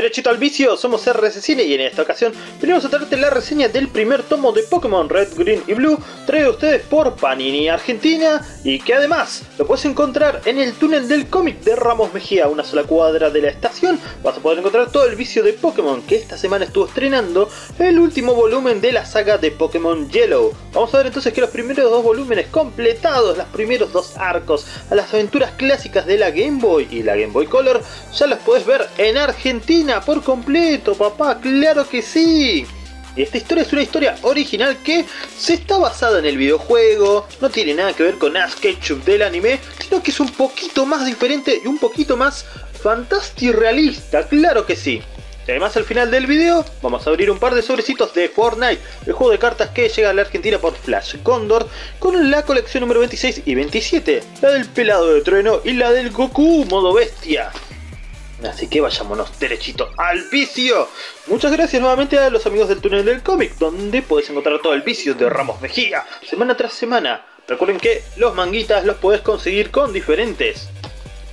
Derechito al Vicio, somos RDC Cine y en esta ocasión venimos a traerte la reseña del primer tomo de Pokémon Red, Green y Blue, traído a ustedes por Panini Argentina y que además lo puedes encontrar en El Tunel del Comic de Ramos Mejía, a una sola cuadra de la estación. Vas a poder encontrar todo el vicio de Pokémon, que esta semana estuvo estrenando el último volumen de la saga de Pokémon Yellow. Vamos a ver entonces que los primeros dos volúmenes completados, los primeros dos arcos a las aventuras clásicas de la Game Boy y la Game Boy Color, ya los podés ver en Argentina por completo, papá, claro que sí. Esta historia es una historia original que se está basada en el videojuego, no tiene nada que ver con Ash Ketchum del anime, sino que es un poquito más diferente y un poquito más fantástico y realista, claro que sí. Además, al final del video vamos a abrir un par de sobrecitos de Fortnite, el juego de cartas que llega a la Argentina por Flash Condor, con la colección número 26 y 27, la del pelado de trueno y la del Goku modo bestia. Así que vayámonos derechito al vicio. Muchas gracias nuevamente a los amigos del Túnel del Cómic, donde podés encontrar todo el vicio de Ramos Mejía, semana tras semana. Recuerden que los manguitas los podés conseguir con diferentes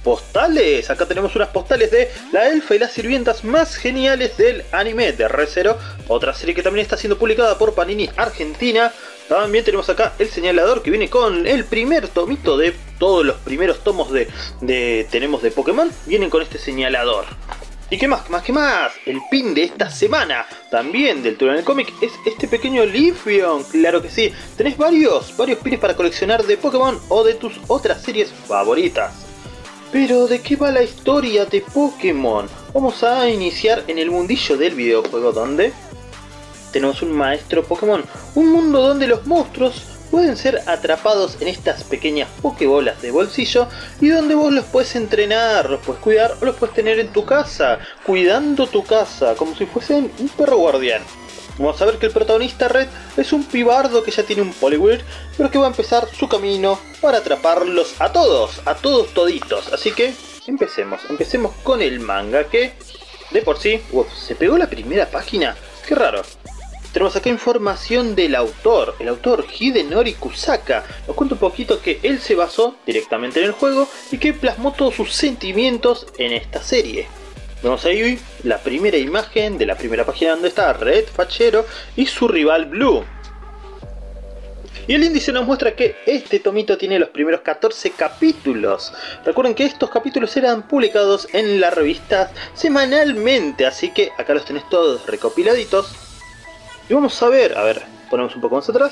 postales. Acá tenemos unas postales de la elfa y las sirvientas más geniales del anime de Re:Zero, otra serie que también está siendo publicada por Panini Argentina. También tenemos acá el señalador, que viene con el primer tomito de todos los primeros tomos de Pokémon. Vienen con este señalador. ¿Y qué más? ¿Qué más? El pin de esta semana, también del Túnel del Comic, es este pequeño Lifion, claro que sí. Tenés varios pines para coleccionar de Pokémon o de tus otras series favoritas. Pero ¿de qué va la historia de Pokémon? Vamos a iniciar en el mundillo del videojuego, donde tenemos un maestro Pokémon, un mundo donde los monstruos pueden ser atrapados en estas pequeñas Pokébolas de bolsillo y donde vos los puedes entrenar, los puedes cuidar o los puedes tener en tu casa, cuidando tu casa, como si fuesen un perro guardián. Vamos a ver que el protagonista Red es un pibardo que ya tiene un Poliwhirl, pero que va a empezar su camino para atraparlos a todos toditos. Así que empecemos con el manga, que de por sí, uf, se pegó la primera página, qué raro. Tenemos acá información del autor, Hidenori Kusaka. Os cuento un poquito que él se basó directamente en el juego y que plasmó todos sus sentimientos en esta serie. Vemos ahí la primera imagen de la primera página donde está Red Fachero y su rival Blue. Y el índice nos muestra que este tomito tiene los primeros 14 capítulos. Recuerden que estos capítulos eran publicados en la revista semanalmente, así que acá los tenés todos recopiladitos. Y vamos a ver, ponemos un poco más atrás.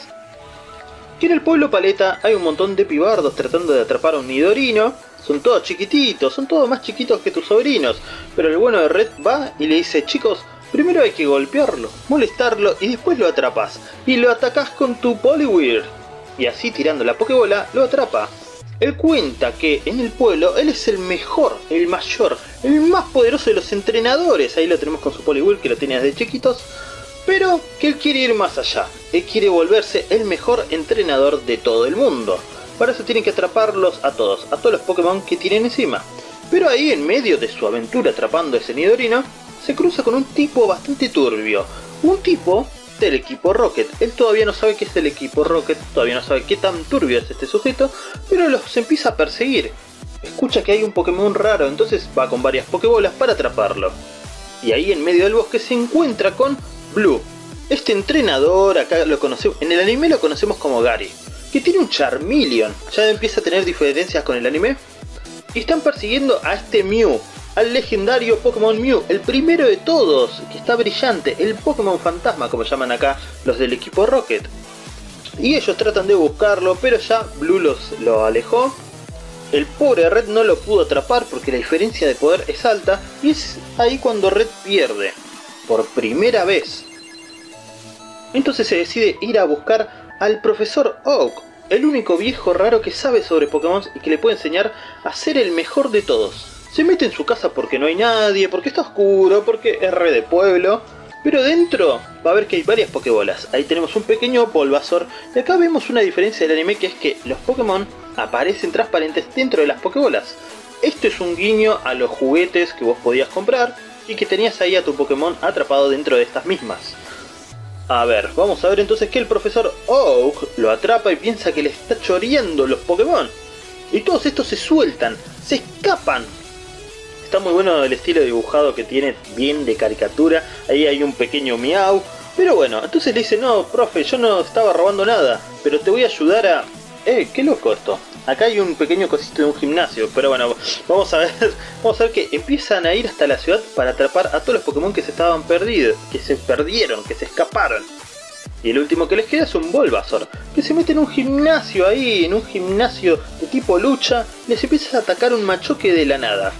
Aquí en el pueblo Paleta hay un montón de pibardos tratando de atrapar a un nidorino. Son todos chiquititos, son todos más chiquitos que tus sobrinos. Pero el bueno de Red va y le dice: chicos, primero hay que golpearlo, molestarlo y después lo atrapas. Y lo atacás con tu Poliwhirl. Y así, tirando la Pokébola, lo atrapa. Él cuenta que en el pueblo él es el mejor, el mayor, el más poderoso de los entrenadores. Ahí lo tenemos con su Poliwhirl que lo tenía desde chiquitos. Pero que él quiere ir más allá, él quiere volverse el mejor entrenador de todo el mundo. Para eso tienen que atraparlos a todos los Pokémon que tienen encima. Pero ahí, en medio de su aventura atrapando a ese nidorino, se cruza con un tipo bastante turbio. Un tipo del Equipo Rocket. Él todavía no sabe qué es el Equipo Rocket, todavía no sabe qué tan turbio es este sujeto, pero los empieza a perseguir. Escucha que hay un Pokémon raro, entonces va con varias Pokébolas para atraparlo. Y ahí, en medio del bosque, se encuentra con Blue. Este entrenador, acá lo conocemos, en el anime lo conocemos como Gary, que tiene un Charmeleon. Ya empieza a tener diferencias con el anime. Y están persiguiendo a este Mew, al legendario Pokémon Mew, el primero de todos, que está brillante, el Pokémon fantasma, como llaman acá los del Equipo Rocket. Y ellos tratan de buscarlo, pero ya Blue lo alejó. El pobre Red no lo pudo atrapar porque la diferencia de poder es alta, y es ahí cuando Red pierde por primera vez. Entonces se decide ir a buscar al Profesor Oak, el único viejo raro que sabe sobre Pokémon y que le puede enseñar a ser el mejor de todos. Se mete en su casa porque no hay nadie, porque está oscuro, porque es re de pueblo, pero dentro va a ver que hay varias Pokébolas. Ahí tenemos un pequeño Bulbasaur, y acá vemos una diferencia del anime, que es que los Pokémon aparecen transparentes dentro de las Pokébolas. Esto es un guiño a los juguetes que vos podías comprar y que tenías ahí a tu Pokémon atrapado dentro de estas mismas. A ver, vamos a ver entonces que el Profesor Oak lo atrapa y piensa que le está choreando los Pokémon. Y todos estos se sueltan, se escapan. está muy bueno el estilo dibujado que tiene, bien de caricatura. Ahí hay un pequeño miau. Pero bueno, entonces le dice, no, profe, yo no estaba robando nada, pero te voy a ayudar a... qué loco esto. Acá hay un pequeño cosito de un gimnasio, pero bueno, vamos a ver que empiezan a ir hasta la ciudad para atrapar a todos los Pokémon que se estaban perdidos, que se perdieron, que se escaparon. Y el último que les queda es un Bulbasaur, que se mete en un gimnasio ahí, en un gimnasio de tipo lucha, les empieza a atacar un Machoke de la nada.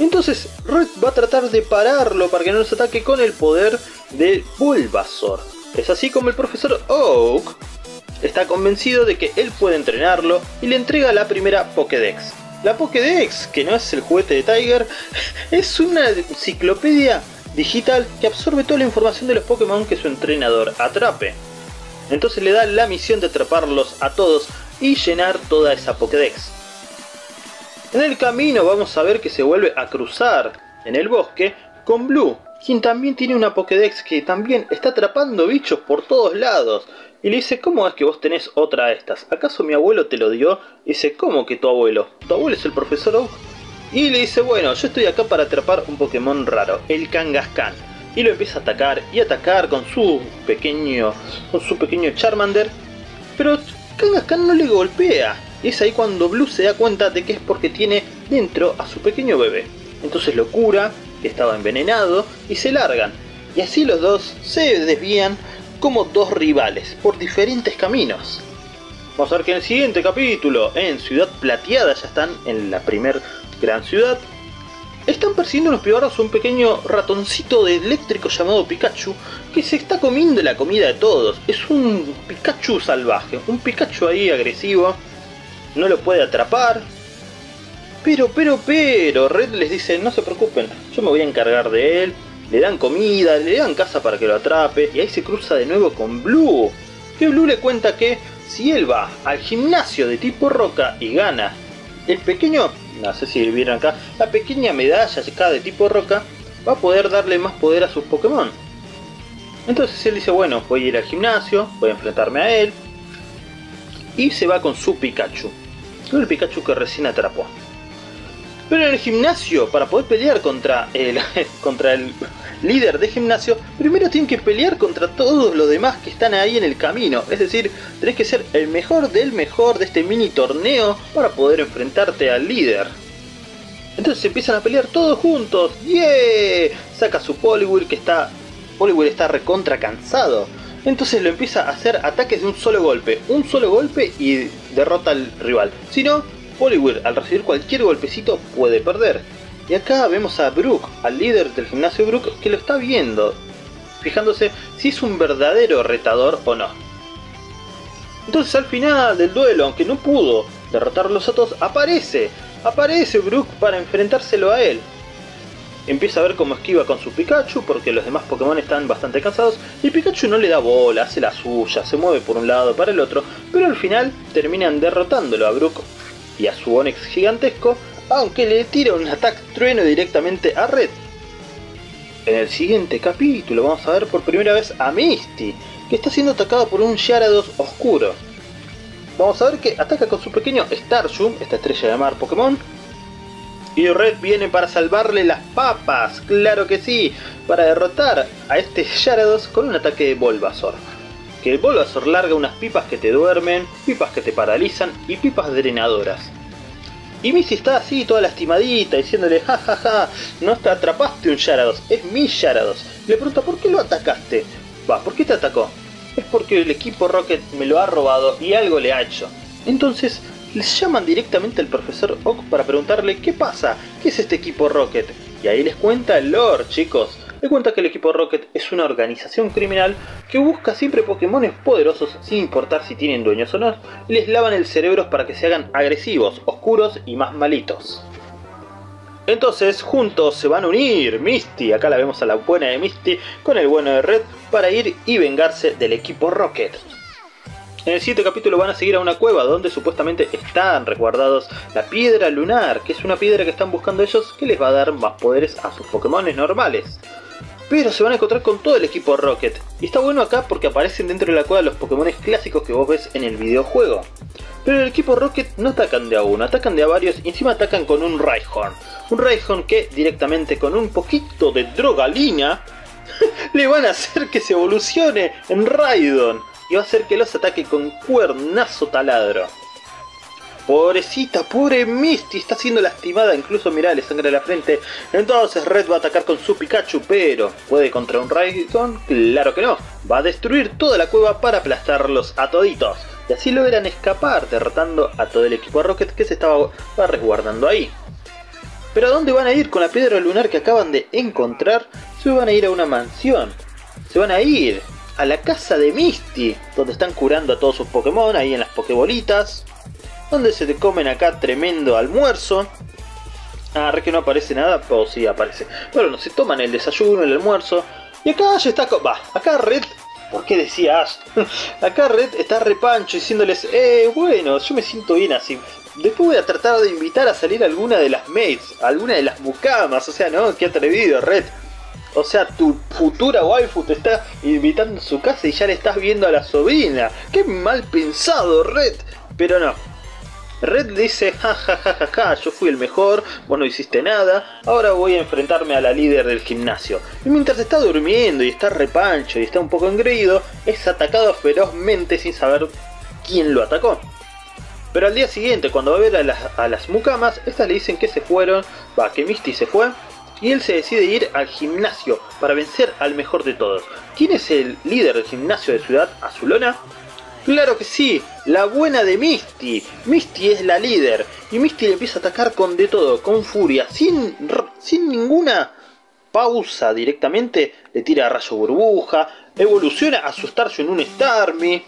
Entonces Red va a tratar de pararlo para que no los ataque con el poder del Bulbasaur. Es así como el profesor Oak está convencido de que él puede entrenarlo y le entrega la primera Pokédex. La Pokédex, que no es el juguete de Tiger, es una enciclopedia digital que absorbe toda la información de los Pokémon que su entrenador atrape. Entonces le da la misión de atraparlos a todos y llenar toda esa Pokédex. En el camino vamos a ver que se vuelve a cruzar en el bosque con Blue, quien también tiene una Pokédex, que también está atrapando bichos por todos lados. Y le dice, ¿cómo es que vos tenés otra de estas? ¿Acaso mi abuelo te lo dio? Y dice, ¿cómo que tu abuelo? ¿Tu abuelo es el profesor Oak? Y le dice, bueno, yo estoy acá para atrapar un Pokémon raro, el Kangaskhan. Y lo empieza a atacar y atacar con su pequeño Charmander. Pero Kangaskhan no le golpea. Y es ahí cuando Blue se da cuenta de que es porque tiene dentro a su pequeño bebé. Entonces lo cura, que estaba envenenado, y se largan. Y así los dos se desvían como dos rivales, por diferentes caminos. Vamos a ver que en el siguiente capítulo, en Ciudad Plateada, ya están en la primer gran ciudad, están persiguiendo unos pibarros un pequeño ratoncito de eléctrico llamado Pikachu, que se está comiendo la comida de todos. Es un Pikachu salvaje, un Pikachu ahí agresivo, no lo puede atrapar. Pero Red les dice, no se preocupen, yo me voy a encargar de él. Le dan comida, le dan casa para que lo atrape. Y ahí se cruza de nuevo con Blue, que Blue le cuenta que si él va al gimnasio de tipo roca y gana el pequeño, no sé si vieron acá, la pequeña medalla acá de tipo roca, va a poder darle más poder a sus Pokémon. Entonces él dice, bueno, voy a ir al gimnasio, voy a enfrentarme a él. Y se va con su Pikachu, con el Pikachu que recién atrapó. Pero en el gimnasio, para poder pelear contra el líder de gimnasio, primero tienen que pelear contra todos los demás que están ahí en el camino. Es decir, tenés que ser el mejor del mejor de este mini torneo para poder enfrentarte al líder. Entonces empiezan a pelear todos juntos. ¡Yeah! Saca su Poliwhirl, que está... Poliwhirl está recontra cansado. Entonces lo empieza a hacer ataques de un solo golpe. Un solo golpe y derrota al rival. Si no... Poliwhirl, al recibir cualquier golpecito, puede perder. Y acá vemos a Brock, al líder del gimnasio Brock, que lo está viendo, fijándose si es un verdadero retador o no. Entonces al final del duelo, aunque no pudo derrotarlos a todos, aparece Brock para enfrentárselo a él. Empieza a ver cómo esquiva con su Pikachu, porque los demás Pokémon están bastante cansados. Y Pikachu no le da bola, hace la suya, se mueve por un lado para el otro. Pero al final terminan derrotándolo a Brock y a su Onix gigantesco, aunque le tira un ataque trueno directamente a Red. En el siguiente capítulo vamos a ver por primera vez a Misty, que está siendo atacada por un Gyarados oscuro. Vamos a ver que ataca con su pequeño Starshoot, esta estrella de mar Pokémon. Y Red viene para salvarle las papas, claro que sí, para derrotar a este Gyarados con un ataque de Bulbasaur. Que el Bulbasaur larga unas pipas que te duermen, pipas que te paralizan y pipas drenadoras. Y Misty está así toda lastimadita diciéndole, jajaja, no te atrapaste un Gyarados, es mi Gyarados. Le pregunta, ¿por qué lo atacaste? Va, ¿por qué te atacó? Es porque el equipo Rocket me lo ha robado y algo le ha hecho. Entonces les llaman directamente al profesor Oak para preguntarle, ¿qué pasa? ¿Qué es este equipo Rocket? Y ahí les cuenta el lore, chicos. Le cuenta que el equipo Rocket es una organización criminal que busca siempre Pokémones poderosos sin importar si tienen dueños o no, y les lavan el cerebro para que se hagan agresivos, oscuros y más malitos. Entonces juntos se van a unir Misty, acá la vemos a la buena de Misty con el bueno de Red, para ir y vengarse del equipo Rocket. En el siguiente capítulo van a seguir a una cueva donde supuestamente están resguardados la piedra lunar, que es una piedra que están buscando ellos que les va a dar más poderes a sus Pokémones normales. pero se van a encontrar con todo el equipo Rocket. Y está bueno acá porque aparecen dentro de la cueva los Pokémon clásicos que vos ves en el videojuego. Pero el equipo Rocket no atacan de a uno, atacan de a varios y encima atacan con un Rhyhorn. Un Rhyhorn que directamente con un poquito de drogalina le van a hacer que se evolucione en Rhydon. Y va a hacer que los ataque con cuernazo taladro. Pobrecita, pobre Misty, está siendo lastimada, incluso mirá, le sangra la frente. Entonces Red va a atacar con su Pikachu, pero ¿puede contra un Rhydon? Claro que no, va a destruir toda la cueva para aplastarlos a toditos. Y así logran escapar, derrotando a todo el equipo Rocket que se estaba resguardando ahí. Pero ¿a dónde van a ir con la piedra lunar que acaban de encontrar? Se van a ir a una mansión, se van a ir a la casa de Misty, donde están curando a todos sus Pokémon, ahí en las Pokébolitas. Donde se te comen acá tremendo almuerzo. Ah, re que no aparece nada. O sí, aparece. Bueno, no se toman el desayuno, el almuerzo. Y acá Ash está... Va, acá Red... ¿Por qué decía Ash? Acá Red está repancho diciéndoles... bueno, yo me siento bien así. Después voy a tratar de invitar a salir a alguna de las maids. Alguna de las mucamas. O sea, no, qué atrevido, Red. O sea, tu futura waifu te está invitando a su casa y ya le estás viendo a la sobrina. Qué mal pensado, Red. Pero no. Red dice, ja, ja, ja, ja, ja, yo fui el mejor, vos no hiciste nada, ahora voy a enfrentarme a la líder del gimnasio. Y mientras está durmiendo y está repancho y está un poco engreído, es atacado ferozmente sin saber quién lo atacó. Pero al día siguiente, cuando va a ver a las mucamas, estas le dicen que se fueron, va, que Misty se fue, y él se decide ir al gimnasio para vencer al mejor de todos. ¿Quién es el líder del gimnasio de Ciudad Azulona? Claro que sí, la buena de Misty. Misty es la líder y Misty le empieza a atacar con de todo, con furia, sin ninguna pausa directamente. Le tira rayo burbuja, evoluciona a su Staryu en un Starmie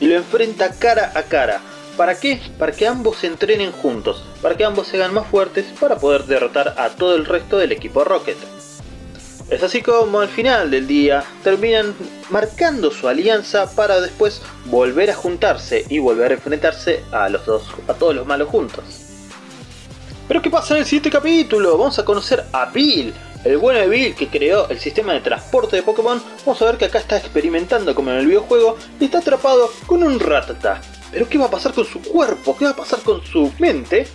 y lo enfrenta cara a cara. ¿Para qué? Para que ambos se entrenen juntos, para que ambos se hagan más fuertes para poder derrotar a todo el resto del equipo Rocket. Es así como al final del día terminan marcando su alianza para después volver a juntarse y volver a enfrentarse a todos los malos juntos. Pero ¿qué pasa en el siguiente capítulo? Vamos a conocer a Bill, el bueno de Bill que creó el sistema de transporte de Pokémon. Vamos a ver que acá está experimentando como en el videojuego y está atrapado con un Rattata. Pero ¿qué va a pasar con su cuerpo? ¿Qué va a pasar con su mente?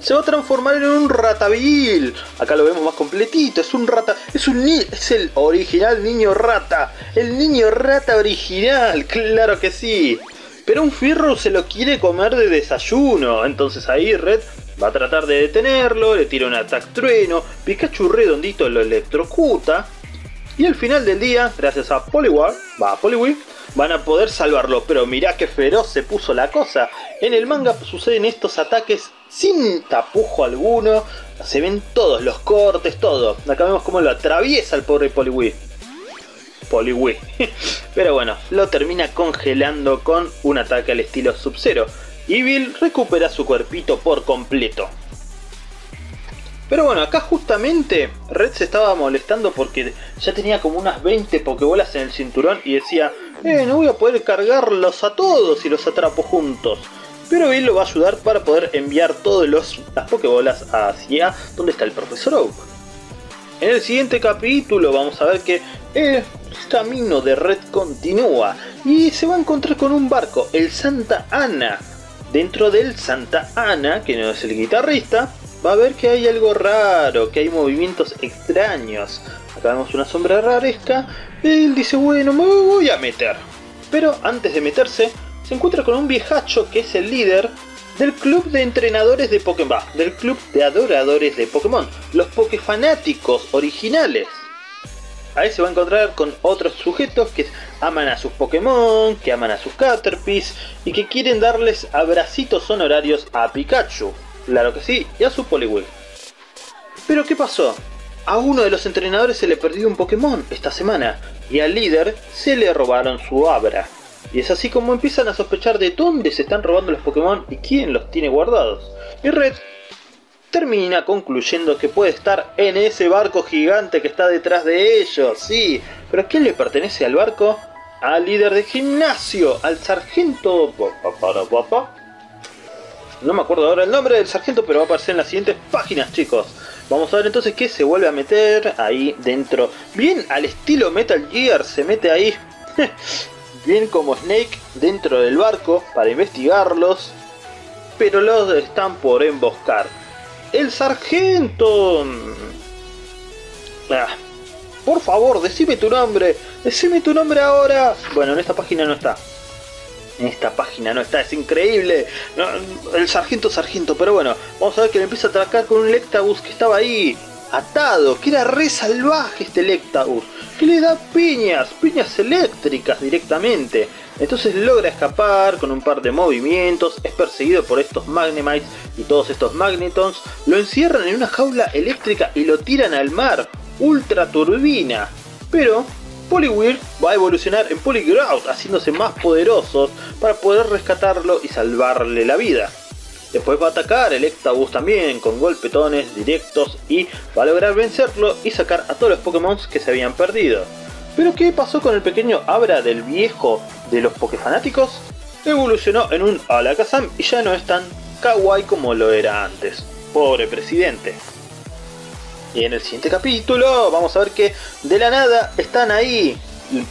Se va a transformar en un Rattabil. Acá lo vemos más completito. Es un rata. Es el original niño rata. El niño rata original. Claro que sí. Pero un fierro se lo quiere comer de desayuno. Entonces ahí Red va a tratar de detenerlo. Le tira un ataque trueno. Pikachu redondito lo electrocuta. Y al final del día, gracias a Poliwhirl, van a poder salvarlo. Pero mirá qué feroz se puso la cosa. En el manga suceden estos ataques sin tapujo alguno. Se ven todos los cortes, todo. Acá vemos cómo lo atraviesa el pobre Poliwhirl. Pero bueno, lo termina congelando con un ataque al estilo Sub-Zero. Y Bill recupera su cuerpito por completo. Pero bueno, acá justamente Red se estaba molestando porque ya tenía como unas 20 Pokébolas en el cinturón y decía, no voy a poder cargarlos a todos si los atrapo juntos. Pero Bill lo va a ayudar para poder enviar todas las Pokébolas hacia donde está el Profesor Oak. En el siguiente capítulo vamos a ver que el camino de Red continúa y se va a encontrar con un barco, el Santa Ana. Dentro del Santa Ana, que no es el guitarrista, va a ver que hay algo raro, que hay movimientos extraños. Acá vemos una sombra raresca. Él dice, bueno, me voy a meter. Pero antes de meterse, se encuentra con un viejacho que es el líder del club de entrenadores de Pokémon. Del club de adoradores de Pokémon. Los Pokefanáticos originales. Ahí se va a encontrar con otros sujetos que aman a sus Pokémon, que aman a sus Caterpies y que quieren darles abracitos honorarios a Pikachu. Claro que sí, y a su Poliwhirl. Pero ¿qué pasó? A uno de los entrenadores se le perdió un Pokémon esta semana. Y al líder se le robaron su Abra. Y es así como empiezan a sospechar de dónde se están robando los Pokémon y quién los tiene guardados. Y Red termina concluyendo que puede estar en ese barco gigante que está detrás de ellos. Sí, pero ¿quién le pertenece al barco? Al líder de gimnasio, al sargento... No me acuerdo ahora el nombre del sargento, pero va a aparecer en las siguientes páginas, chicos. Vamos a ver entonces que se vuelve a meter ahí dentro. Bien al estilo Metal Gear, se mete ahí. Bien como Snake dentro del barco para investigarlos. Pero los están por emboscar. ¡El sargento! Ah, por favor, decime tu nombre. Decime tu nombre ahora. Bueno, en esta página no está. En esta página no está, es increíble. No, el sargento, pero bueno. Vamos a ver que le empieza a atracar con un Lectabuzz que estaba ahí, atado. Que era re salvaje este Lectabuzz. Que le da piñas eléctricas directamente. Entonces logra escapar con un par de movimientos. Es perseguido por estos Magnemites y todos estos Magnetons. Lo encierran en una jaula eléctrica y lo tiran al mar. Ultra turbina. Pero Poliwhirl va a evolucionar en Poligrout, haciéndose más poderosos para poder rescatarlo y salvarle la vida. Después va a atacar el Electabuzz también con golpetones directos y va a lograr vencerlo y sacar a todos los Pokémon que se habían perdido. Pero ¿qué pasó con el pequeño Abra del viejo de los Pokéfanáticos? Evolucionó en un Alakazam y ya no es tan kawaii como lo era antes. Pobre presidente. Y en el siguiente capítulo vamos a ver que de la nada están ahí.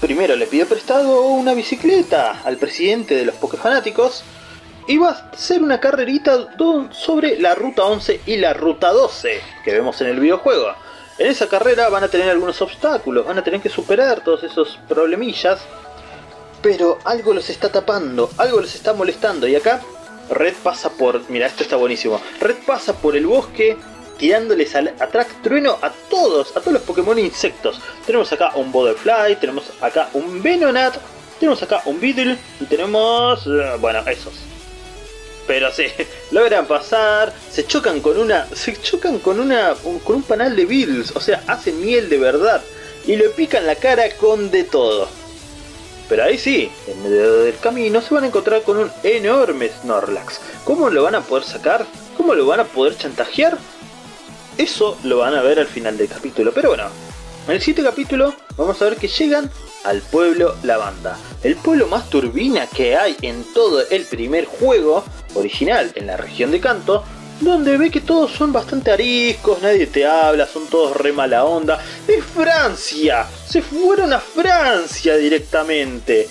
Primero le pide prestado una bicicleta al presidente de los Pokéfanáticos. Y va a ser una carrerita sobre la ruta 11 y la ruta 12 que vemos en el videojuego. En esa carrera van a tener algunos obstáculos, van a tener que superar todos esos problemillas. Pero algo los está tapando, algo los está molestando. Y acá Red pasa por... Mira, esto está buenísimo. Red pasa por el bosque tirándoles al Atrac Trueno a todos los Pokémon insectos. Tenemos acá un Butterfly, tenemos acá un Venonat, tenemos acá un Beedle y tenemos... bueno, esos. Pero sí, logran pasar, se chocan con una... con un panal de Beedles, o sea, hacen miel de verdad. Y le pican la cara con de todo. Pero ahí sí, en medio del camino se van a encontrar con un enorme Snorlax. ¿Cómo lo van a poder sacar? ¿Cómo lo van a poder chantajear? Eso lo van a ver al final del capítulo, pero bueno. En el siguiente capítulo vamos a ver que llegan al pueblo Lavanda. El pueblo más turbina que hay en todo el primer juego original en la región de Kanto. Donde ve que todos son bastante ariscos, nadie te habla, son todos re mala onda. ¡Es Francia! ¡Se fueron a Francia directamente!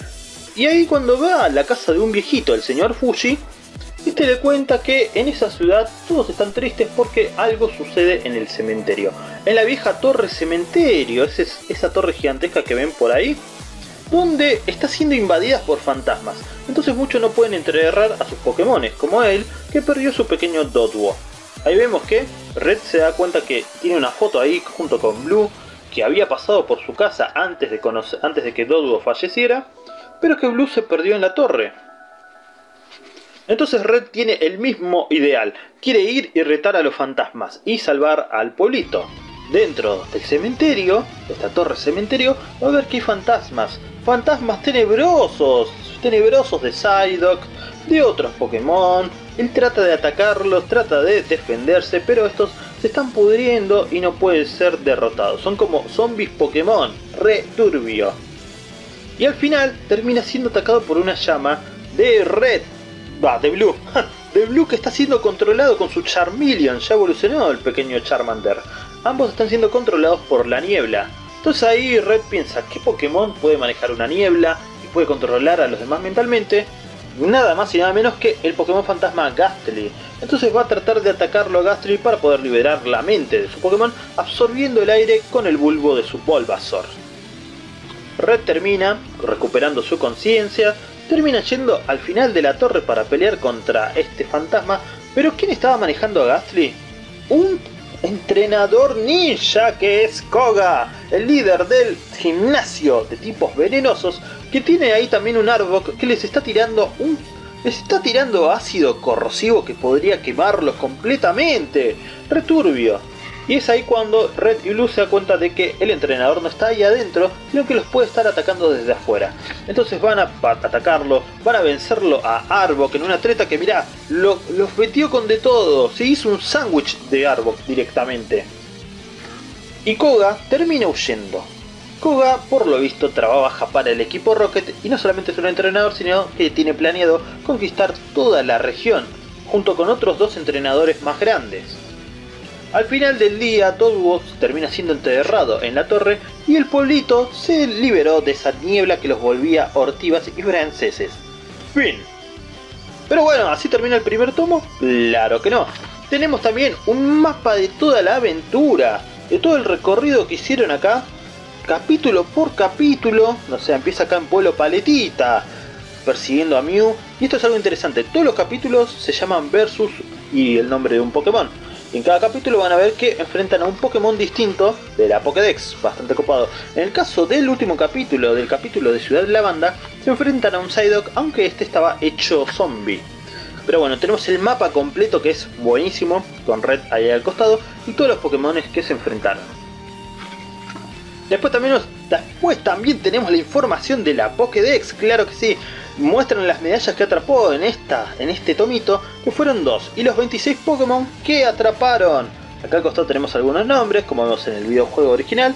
Y ahí cuando va a la casa de un viejito, el señor Fuji... Este le cuenta que en esa ciudad todos están tristes porque algo sucede en el cementerio. En la vieja torre cementerio, esa torre gigantesca que ven por ahí, donde está siendo invadida por fantasmas. Entonces muchos no pueden enterrar a sus Pokémones, como él, que perdió su pequeño Dodwo. Ahí vemos que Red se da cuenta que tiene una foto ahí junto con Blue, que había pasado por su casa antes de que Dodwo falleciera, pero que Blue se perdió en la torre. Entonces Red tiene el mismo ideal, quiere ir y retar a los fantasmas y salvar al pueblito. Dentro del cementerio, de esta torre cementerio, va a ver que hay fantasmas. Fantasmas tenebrosos de Psyduck, de otros Pokémon. Él trata de atacarlos, trata de defenderse, pero estos se están pudriendo y no pueden ser derrotados. Son como zombies Pokémon, re turbio. Y al final termina siendo atacado por una llama de Red. Va, de Blue. De Blue que está siendo controlado con su Charmeleon. Ya evolucionó el pequeño Charmander. Ambos están siendo controlados por la niebla. Entonces ahí Red piensa, ¿qué Pokémon puede manejar una niebla y puede controlar a los demás mentalmente? Nada más y nada menos que el Pokémon fantasma Gastly. Entonces va a tratar de atacarlo a Gastly para poder liberar la mente de su Pokémon, absorbiendo el aire con el bulbo de su Bulbasaur. Red termina recuperando su conciencia. Termina yendo al final de la torre para pelear contra este fantasma. Pero ¿quién estaba manejando a Gastly? Un entrenador ninja que es Koga, el líder del gimnasio de tipos venenosos, que tiene ahí también un Arbok que les está tirando ácido corrosivo que podría quemarlos completamente. Returbio. Y es ahí cuando Red y Blue se da cuenta de que el entrenador no está ahí adentro, sino que los puede estar atacando desde afuera. Entonces van a atacarlo, van a vencerlo a Arbok en una treta que, mirá, los metió con de todo. Se hizo un sándwich de Arbok directamente. Y Koga termina huyendo. Koga, por lo visto, trabaja para el equipo Rocket y no solamente es un entrenador, sino que tiene planeado conquistar toda la región, junto con otros dos entrenadores más grandes. Al final del día, Toadbox termina siendo enterrado en la torre y el pueblito se liberó de esa niebla que los volvía hortivas y franceses. Fin. Pero bueno, ¿así termina el primer tomo? Claro que no. Tenemos también un mapa de toda la aventura, de todo el recorrido que hicieron acá, capítulo por capítulo. No sé, empieza acá en Pueblo Paletita, persiguiendo a Mew. Y esto es algo interesante, todos los capítulos se llaman Versus y el nombre de un Pokémon. En cada capítulo van a ver que enfrentan a un Pokémon distinto de la Pokédex, bastante copado. En el caso del último capítulo, del capítulo de Ciudad Lavanda, se enfrentan a un Psyduck, aunque este estaba hecho zombie. Pero bueno, tenemos el mapa completo que es buenísimo, con Red ahí al costado, y todos los Pokémon que se enfrentaron. Después también tenemos la información de la Pokédex, claro que sí. Muestran las medallas que atrapó en este tomito, que fueron 2, y los 26 Pokémon que atraparon. Acá al costado tenemos algunos nombres, como vemos en el videojuego original,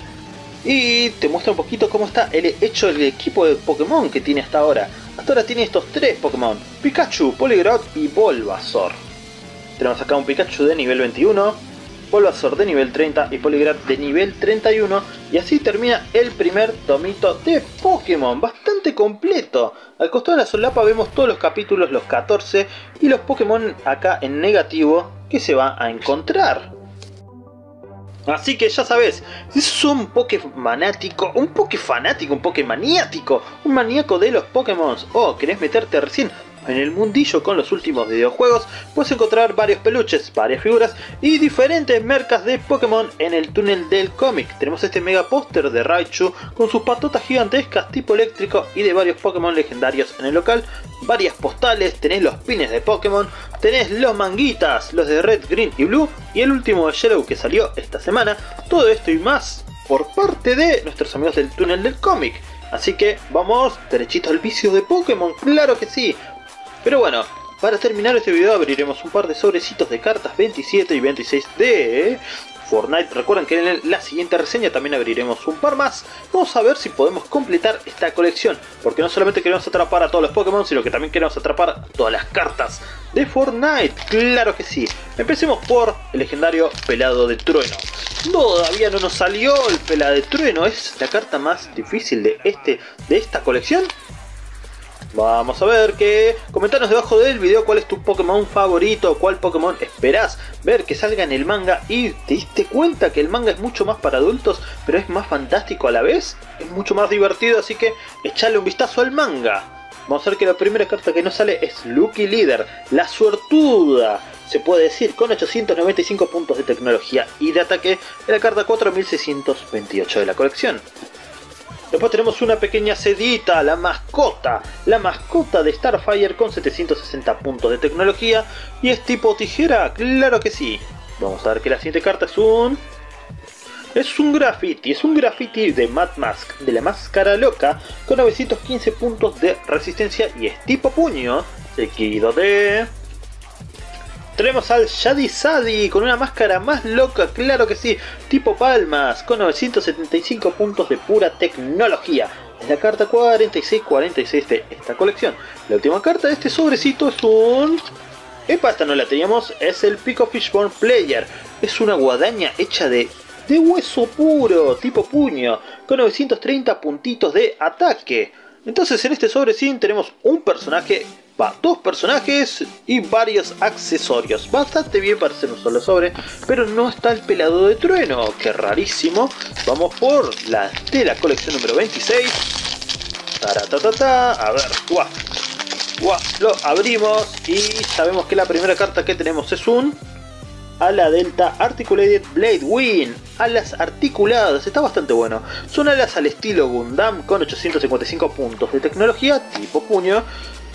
y te muestra un poquito cómo está el equipo de Pokémon que tiene hasta ahora. Hasta ahora tiene estos 3 Pokémon: Pikachu, Poliwrath y Bulbasaur. Tenemos acá un Pikachu de nivel 21, Bulbasaur de nivel 30 y Poliwrath de nivel 31. Y así termina el primer tomito de Pokémon, bastante completo. Al costado de la solapa vemos todos los capítulos, los 14, y los Pokémon acá en negativo que se va a encontrar. Así que ya sabes, si sos un Pokémanático, un Pokéfanático, un Pokémaniático, un maníaco de los Pokémon, o querés meterte recién en el mundillo con los últimos videojuegos, puedes encontrar varios peluches, varias figuras y diferentes mercas de Pokémon en el Túnel del Comic. Tenemos este mega póster de Raichu con sus patotas gigantescas tipo eléctrico y de varios Pokémon legendarios en el local. Varias postales, tenés los pines de Pokémon, tenés los manguitas, los de Red, Green y Blue y el último de Yellow que salió esta semana. Todo esto y más por parte de nuestros amigos del Túnel del Comic. Así que vamos derechito al vicio de Pokémon, claro que sí. Pero bueno, para terminar este video abriremos un par de sobrecitos de cartas 27 y 26 de Fortnite. Recuerden que en la siguiente reseña también abriremos un par más. Vamos a ver si podemos completar esta colección, porque no solamente queremos atrapar a todos los Pokémon, sino que también queremos atrapar todas las cartas de Fortnite. Claro que sí. Empecemos por el legendario Pelado de Trueno. Todavía no nos salió el Pelado de Trueno. Es la carta más difícil de esta colección. Vamos a ver que... Comentanos debajo del video cuál es tu Pokémon favorito, cuál Pokémon esperás ver que salga en el manga. Y te diste cuenta que el manga es mucho más para adultos, pero es más fantástico a la vez. Es mucho más divertido, así que echale un vistazo al manga. Vamos a ver que la primera carta que nos sale es Lucky Leader, la suertuda. Se puede decir, con 895 puntos de tecnología y de ataque, en la carta 4628 de la colección. Después tenemos una pequeña Sedita, la mascota de Starfire con 760 puntos de tecnología y es tipo tijera, claro que sí. Vamos a ver que la siguiente carta es un graffiti de Mad Mask, de la máscara loca, con 915 puntos de resistencia y es tipo puño, seguido de... Tenemos al Shadi Sadi con una máscara más loca, claro que sí, tipo palmas, con 975 puntos de pura tecnología. Es la carta 4646 de esta colección. La última carta de este sobrecito es un... Epa, esta no la teníamos, es el Pico Fishbone Player. Es una guadaña hecha de hueso puro, tipo puño, con 930 puntitos de ataque. Entonces en este sobrecín tenemos un personaje... Va, 2 personajes y varios accesorios. Bastante bien para hacer un solo sobre. Pero no está el Pelado de Trueno, que rarísimo. Vamos por la de la colección número 26. Taratatata. A ver, guau. Guau. Lo abrimos y sabemos que la primera carta que tenemos es un... Ala Delta Articulated Blade Wing. Alas articuladas, está bastante bueno. Son alas al estilo Gundam con 855 puntos de tecnología tipo puño.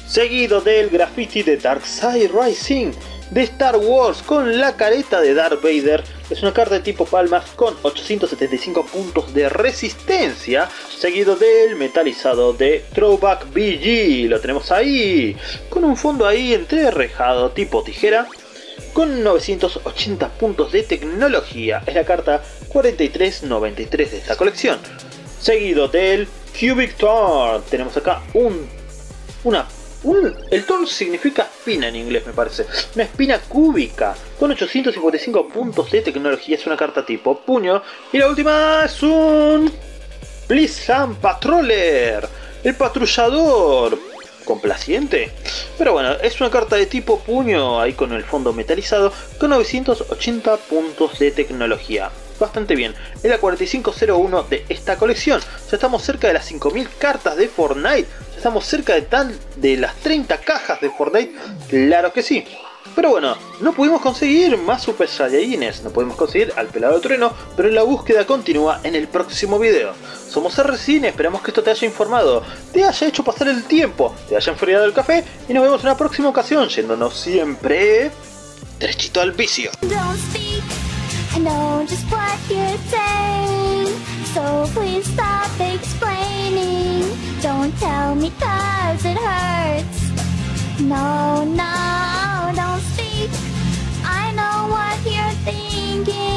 Seguido del graffiti de Darkseid Rising de Star Wars con la careta de Darth Vader. Es una carta de tipo palmas con 875 puntos de resistencia. Seguido del metalizado de Throwback BG. Lo tenemos ahí. Con un fondo ahí entrerejado tipo tijera. Con 980 puntos de tecnología. Es la carta 4393 de esta colección. Seguido del Cubic Thorn. Tenemos acá una El ton significa espina en inglés, me parece. Una espina cúbica. Con 855 puntos de tecnología. Es una carta tipo puño. Y la última es un... Blizzard Patroller. El patrullador. Complaciente. Pero bueno, es una carta de tipo puño. Ahí con el fondo metalizado. Con 980 puntos de tecnología. Bastante bien. Es la 4501 de esta colección. Ya estamos cerca de las 5000 cartas de Fortnite. Ya estamos cerca de las 30 cajas de Fortnite. Claro que sí. Pero bueno, no pudimos conseguir más Super Saiyajines. No pudimos conseguir al pelado de trueno. Pero la búsqueda continúa en el próximo video. Somos RDC Cine. Esperamos que esto te haya informado. Te haya hecho pasar el tiempo. Te haya enfriado el café. Y nos vemos en una próxima ocasión. Yéndonos siempre... derechito al vicio. I know just what you're saying, so please stop explaining. Don't tell me 'cause it hurts. No, don't speak. I know what you're thinking.